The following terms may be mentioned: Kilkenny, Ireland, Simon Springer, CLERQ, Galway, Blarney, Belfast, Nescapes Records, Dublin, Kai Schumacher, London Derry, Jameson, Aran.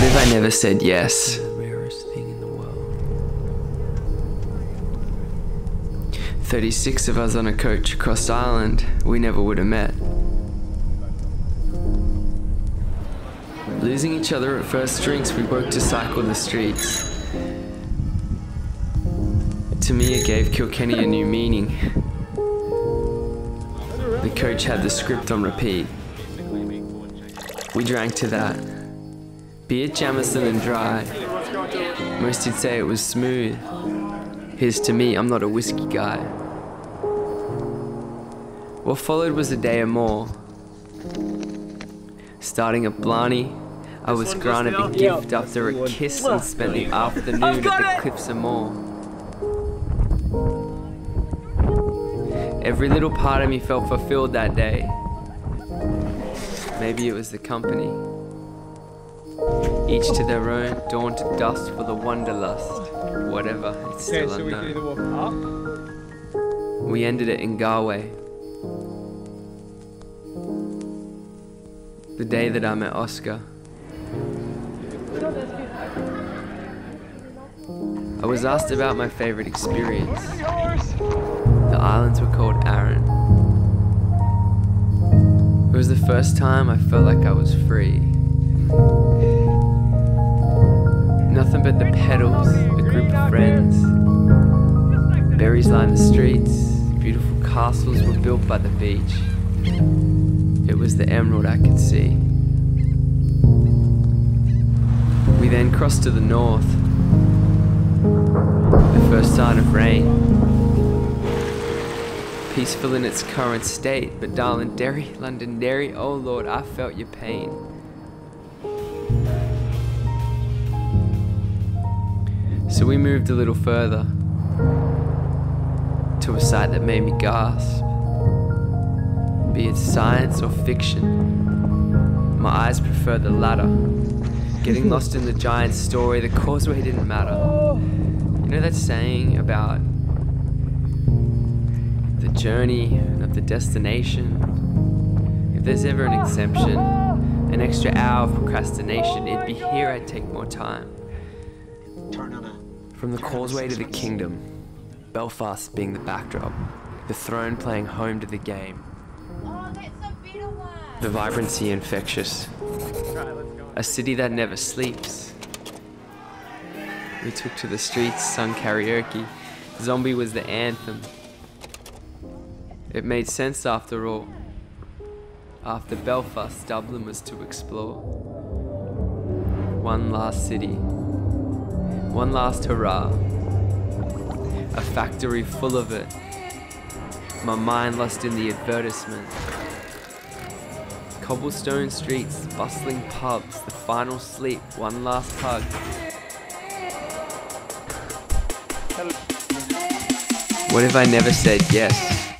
What if I never said yes? The rarest thing in the world. 36 of us on a coach across Ireland, we never would have met. Losing each other at first drinks, we broke to cycle the streets. To me, it gave Kilkenny a new meaning. The coach had the script on repeat. We drank to that. Be it Jameson and dry. Most would say it was smooth. Here's to me, I'm not a whiskey guy. What followed was a day or more. Starting at Blarney, I was granted a gift after a kiss and spent the afternoon at the Cliffs and More. Every little part of me felt fulfilled that day. Maybe it was the company. Each to their own, dawn to dusk for the wanderlust. Whatever, it's still unknown. We ended it in Galway. The day that I met Oscar. I was asked about my favorite experience. The islands were called Aran. It was the first time I felt like I was free. Nothing but the pedals, a group of friends. Berries lined the streets, beautiful castles were built by the beach. It was the emerald I could see. We then crossed to the north. The first sign of rain. Peaceful in its current state, but darling Derry, London Derry, oh Lord, I felt your pain. So we moved a little further to a sight that made me gasp. Be it science or fiction, my eyes preferred the latter. Getting lost in the giant story, the causeway didn't matter. You know that saying about the journey and of the destination? If there's ever an exemption, an extra hour of procrastination, it'd be here I'd take more time. From the causeway to the kingdom, Belfast being the backdrop, the throne playing home to the game. The vibrancy infectious, a city that never sleeps. We took to the streets, sung karaoke, Zombie was the anthem. It made sense after all. After Belfast, Dublin was to explore. One last city. One last hurrah. A factory full of it. My mind lost in the advertisement. Cobblestone streets, bustling pubs, the final sleep, one last hug. What if I never said yes?